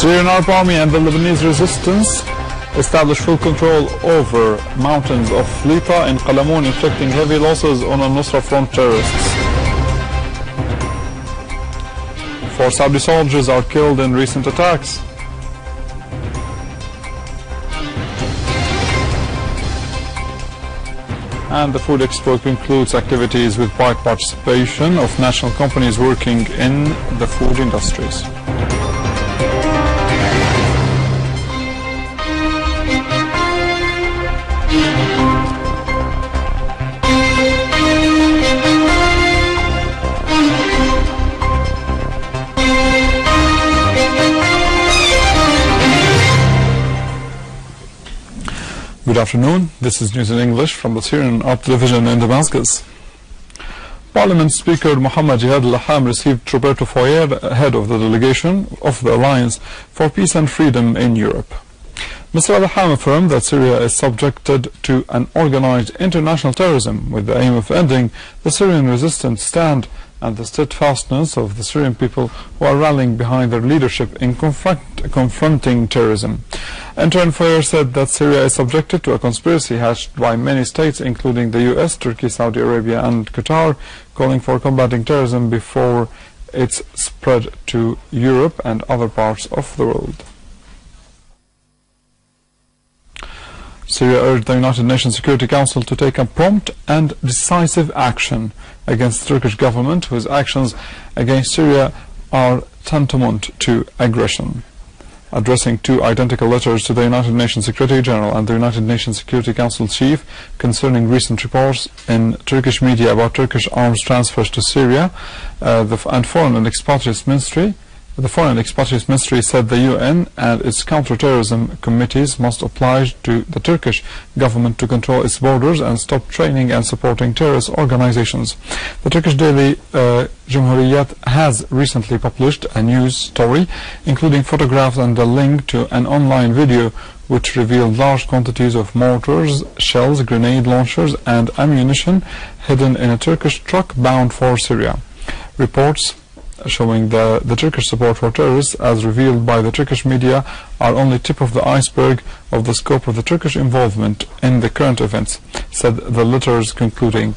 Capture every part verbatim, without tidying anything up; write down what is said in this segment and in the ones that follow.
Syrian Arab Army and the Lebanese resistance established full control over mountains of Fleta and Qalamoun, inflicting heavy losses on al-Nusra front terrorists. Four Saudi soldiers are killed in recent attacks. And the Food Expo concludes activities with wide participation of national companies working in the food industries. Good afternoon, this is News in English from the Syrian Arab Television in Damascus. Parliament Speaker Muhammad Jihad Al-Laham received Roberto Fiore, head of the delegation of the Alliance for Peace and Freedom in Europe. Mister Al-Laham affirmed that Syria is subjected to an organized international terrorism with the aim of ending the Syrian resistance stand and the steadfastness of the Syrian people who are rallying behind their leadership in confront, confronting terrorism. Antoine Foyer said that Syria is subjected to a conspiracy hatched by many states, including the U S, Turkey, Saudi Arabia and Qatar, calling for combating terrorism before its spread to Europe and other parts of the world. Syria urged the United Nations Security Council to take a prompt and decisive action against the Turkish government, whose actions against Syria are tantamount to aggression. Addressing two identical letters to the United Nations Secretary General and the United Nations Security Council Chief concerning recent reports in Turkish media about Turkish arms transfers to Syria, uh, the and Foreign and Expatriates Ministry, The Foreign Expatriates Ministry said the U N and its counter-terrorism committees must oblige to the Turkish government to control its borders and stop training and supporting terrorist organizations. The Turkish daily uh, Cumhuriyet has recently published a news story, including photographs and a link to an online video which revealed large quantities of mortars, shells, grenade launchers and ammunition hidden in a Turkish truck bound for Syria. Reports showing the, the Turkish support for terrorists, as revealed by the Turkish media, are only tip of the iceberg of the scope of the Turkish involvement in the current events, said the letters concluding.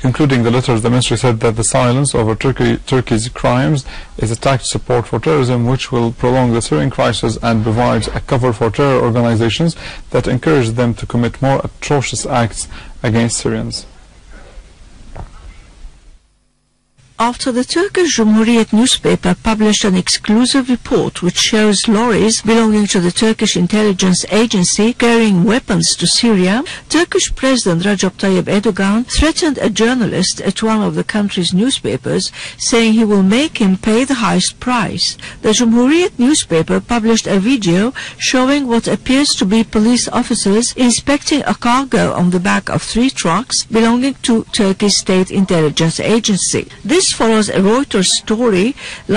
Concluding the letters, the ministry said that the silence over Turkey, Turkey's crimes is a tact support for terrorism which will prolong the Syrian crisis and provides a cover for terror organizations that encourage them to commit more atrocious acts against Syrians. After the Turkish Cumhuriyet newspaper published an exclusive report which shows lorries belonging to the Turkish intelligence agency carrying weapons to Syria, Turkish President Recep Tayyip Erdogan threatened a journalist at one of the country's newspapers, saying he will make him pay the highest price. The Cumhuriyet newspaper published a video showing what appears to be police officers inspecting a cargo on the back of three trucks belonging to Turkey's state intelligence agency. This This follows a Reuters story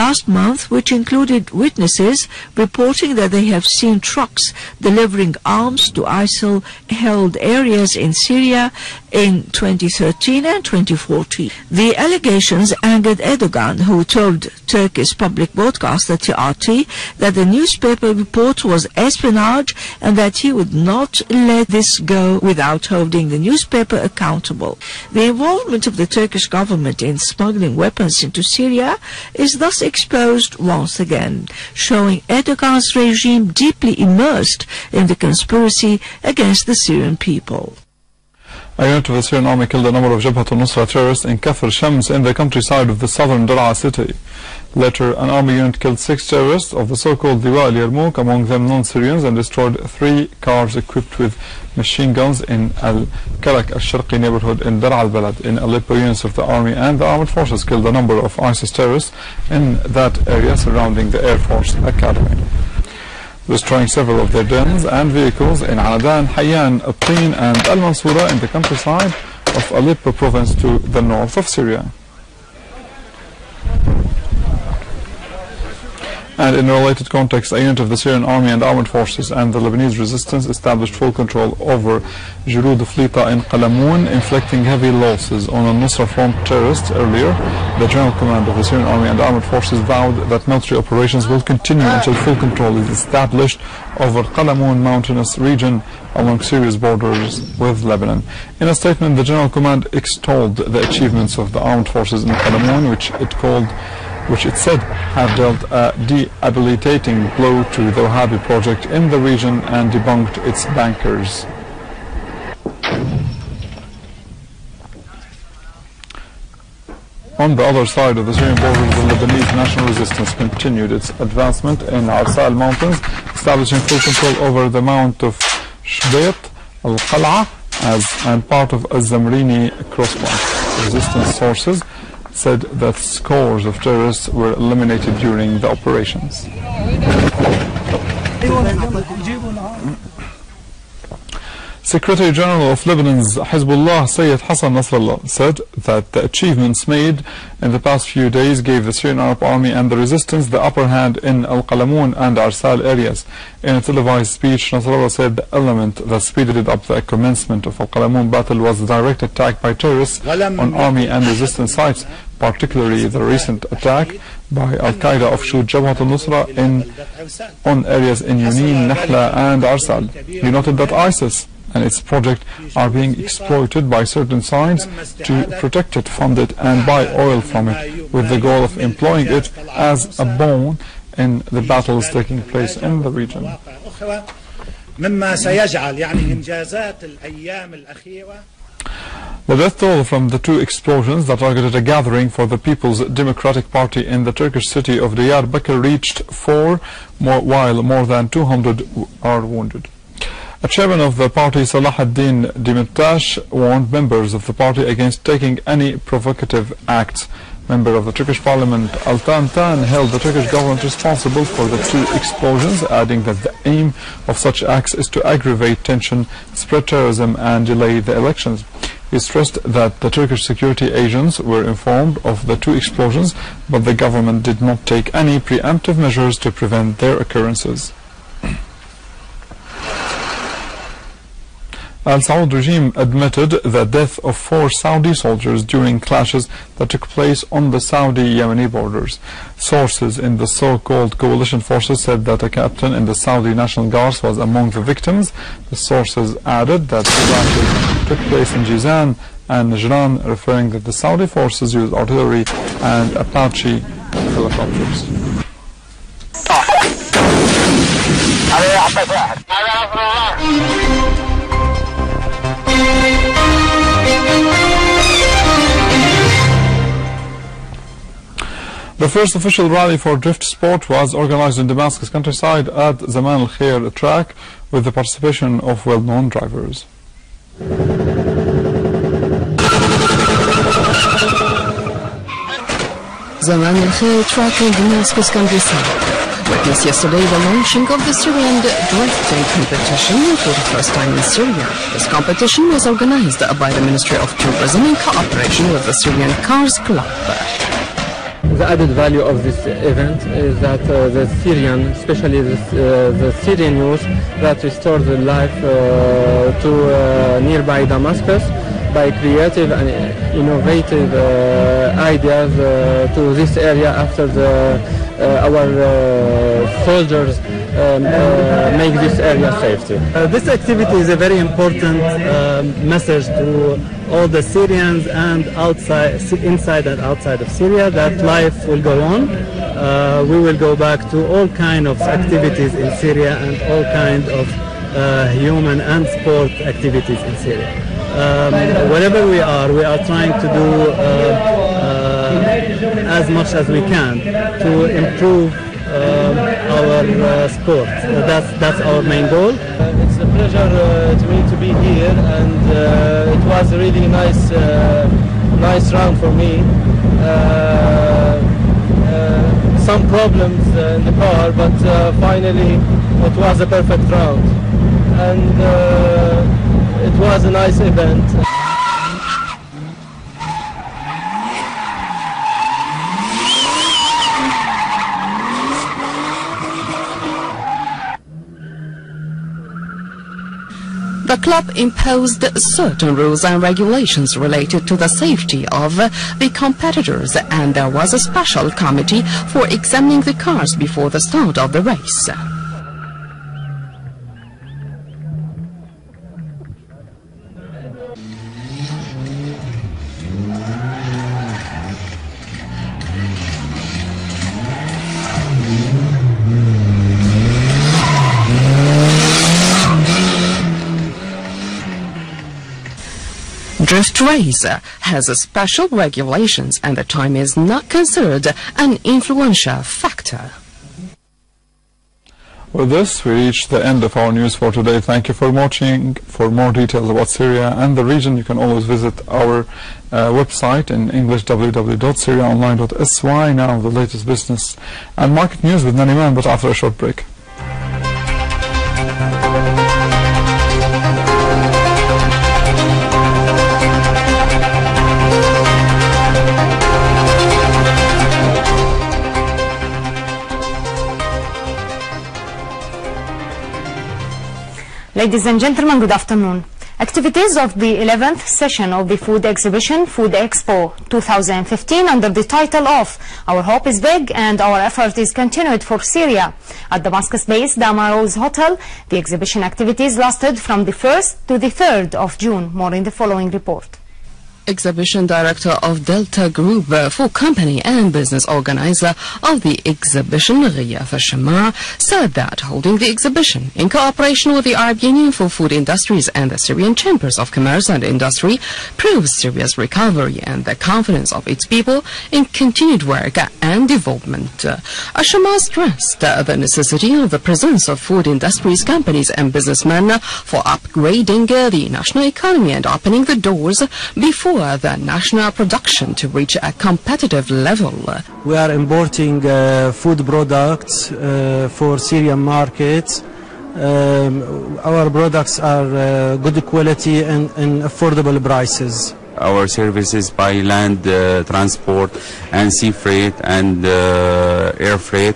last month which included witnesses reporting that they have seen trucks delivering arms to ISIL-held areas in Syria in twenty thirteen and twenty fourteen. The allegations angered Erdogan, who told Turkey's public broadcaster T R T that the newspaper report was espionage and that he would not let this go without holding the newspaper accountable. The involvement of the Turkish government in smuggling weapons into Syria is thus exposed once again, showing Erdogan's regime deeply immersed in the conspiracy against the Syrian people. A unit of the Syrian army killed a number of Jabhat al-Nusra terrorists in Kafr Shams in the countryside of the southern Dar'a city. Later, an army unit killed six terrorists of the so-called Diwa al-Yarmouk, among them non-Syrians, and destroyed three cars equipped with machine guns in Al-Kalak al-Sharqi neighborhood in Dar'a al-Balad. In Aleppo, units of the army and the armed forces killed a number of ISIS terrorists in that area surrounding the Air Force Academy, destroying several of their dens and vehicles in Al-Adan, Hayyan, Aprin and Al-Mansura in the countryside of Aleppo province to the north of Syria. and in a related context, a unit of the Syrian army and armed forces and the Lebanese resistance established full control over Jerud Fleta in Qalamoun, inflicting heavy losses on al-Nusra front terrorists earlier. The general command of the Syrian army and armed forces vowed that military operations will continue until full control is established over Qalamoun mountainous region along Syria's borders with Lebanon. In a statement, the general command extolled the achievements of the armed forces in Qalamoun, which it called which it said have dealt a debilitating blow to the Wahhabi project in the region and debunked its bankers. On the other side of the Syrian border, the Lebanese national resistance continued its advancement in Arsal mountains, establishing full control over the mount of Shbeit al qala as and part of Al Zamrini crosspoint. Resistance sources said that scores of terrorists were eliminated during the operations. Secretary General of Lebanon's Hezbollah, Sayyid Hassan Nasrallah, said that the achievements made in the past few days gave the Syrian Arab Army and the resistance the upper hand in Al-Qalamoun and Arsal areas. In a televised speech, Nasrallah said the element that speeded up the commencement of Al-Qalamoun battle was the direct attack by terrorists on army and resistance sites, particularly the recent attack by Al-Qaeda offshoot Jabhat al-Nusra in on areas in Yunin, Nahla and Arsal. He noted that ISIS and its project are being exploited by certain sides to protect it, fund it and buy oil from it, with the goal of employing it as a bone in the battles taking place in the region. The death toll from the two explosions that targeted a gathering for the People's Democratic Party in the Turkish city of Diyarbakir reached four, more, while more than two hundred are wounded. A chairman of the party, Salah ad-Din Demirtas, warned members of the party against taking any provocative acts. Member of the Turkish parliament, Altan Tan, held the Turkish government responsible for the two explosions, adding that the aim of such acts is to aggravate tension, spread terrorism, and delay the elections. He stressed that the Turkish security agents were informed of the two explosions, but the government did not take any preemptive measures to prevent their occurrences. Al Saud regime admitted the death of four Saudi soldiers during clashes that took place on the Saudi-Yemeni borders. Sources in the so-called coalition forces said that a captain in the Saudi National Guards was among the victims. The sources added that the clashes took place in Jizan and Najran, referring that the Saudi forces used artillery and Apache helicopters. The first official rally for drift sport was organized in Damascus countryside at Zaman al-Khair track with the participation of well-known drivers. Zaman al-Khair track in Damascus countryside witnessed yesterday the launching of the Syrian drifting competition for the first time in Syria. This competition was organized by the Ministry of Tourism in cooperation with the Syrian Cars Club. The added value of this event is that uh, the Syrian, especially the, uh, the Syrian youth, that restored the life uh, to uh, nearby Damascus by creative and innovative uh, ideas uh, to this area after the, uh, our uh, soldiers um, uh, make this area safe. Uh, this activity is a very important uh, message to all the Syrians and outside, inside and outside of Syria, that life will go on. Uh, we will go back to all kinds of activities in Syria and all kinds of uh, human and sport activities in Syria. Um, wherever we are, we are trying to do uh, uh, as much as we can to improve um, our uh, sport. Uh, that's, that's our main goal. It's a pleasure uh, to me to be here, and uh, it was a really nice, uh, nice round for me. Uh, uh, some problems uh, in the car, but uh, finally it was a perfect round, and uh, it was a nice event. The club imposed certain rules and regulations related to the safety of the competitors, and there was a special committee for examining the cars before the start of the race. Drift race has special regulations, and the time is not considered an influential factor. With this, we reach the end of our news for today. Thank you for watching. For more details about Syria and the region, you can always visit our uh, website in English, w w w dot syria online dot s y. Now, the latest business and market news with Nariman, but after a short break. Ladies and gentlemen, good afternoon. Activities of the eleventh session of the food exhibition Food Expo two thousand fifteen under the title of Our Hope is Big and Our Effort is Continued for Syria at Damascus-based Damarose Hotel. The exhibition activities lasted from the first to the third of June. More in the following report. Exhibition director of Delta Group uh, for company and business organizer of the exhibition, Ghiyath Ashama, said that holding the exhibition in cooperation with the Arab Union for Food Industries and the Syrian Chambers of Commerce and Industry proves Syria's recovery and the confidence of its people in continued work and development. Uh, Ashama stressed uh, the necessity of the presence of food industries, companies and businessmen uh, for upgrading uh, the national economy and opening the doors before the national production to reach a competitive level. We are importing uh, food products uh, for Syrian markets. Um, our products are uh, good quality and, and affordable prices. Our services by land uh, transport and sea freight and uh, air freight.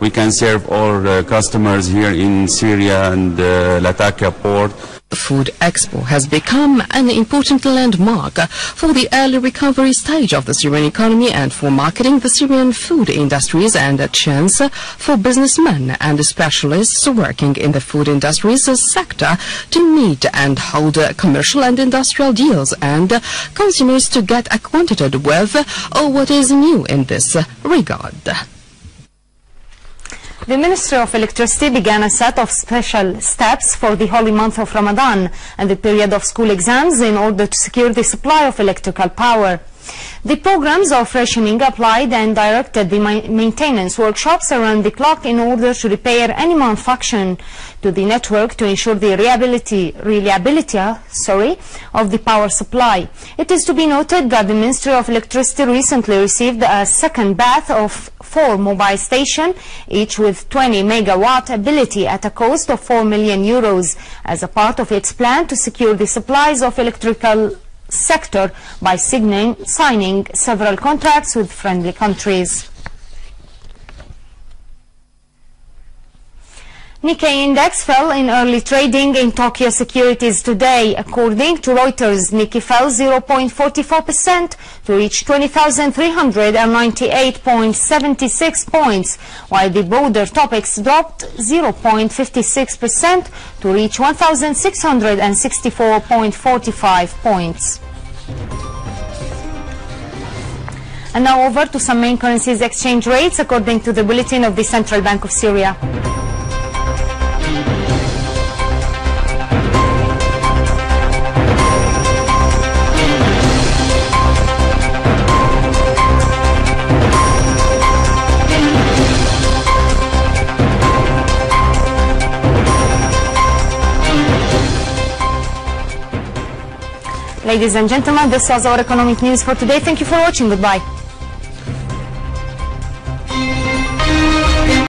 We can serve all uh, customers here in Syria and uh, Latakia port. The Food Expo has become an important landmark for the early recovery stage of the Syrian economy and for marketing the Syrian food industries, and a chance for businessmen and specialists working in the food industries sector to meet and hold commercial and industrial deals, and consumers to get acquainted with what is new in this regard. The Ministry of Electricity began a set of special steps for the holy month of Ramadan and the period of school exams in order to secure the supply of electrical power. The programs of rationing applied and directed the maintenance workshops around the clock in order to repair any malfunction to the network to ensure the reliability, reliability sorry, of the power supply. It is to be noted that the Ministry of Electricity recently received a second batch of four mobile stations, each with twenty megawatt ability at a cost of four million euros, as a part of its plan to secure the supplies of electrical sector by signing, signing several contracts with friendly countries. Nikkei index fell in early trading in Tokyo securities today. According to Reuters, Nikkei fell zero point four four percent to reach twenty thousand three hundred ninety-eight point seven six points, while the broader topics dropped zero point five six percent to reach one thousand six hundred sixty-four point four five points. And now over to some main currencies exchange rates according to the bulletin of the Central Bank of Syria. Ladies and gentlemen, this was our economic news for today. Thank you for watching. Goodbye.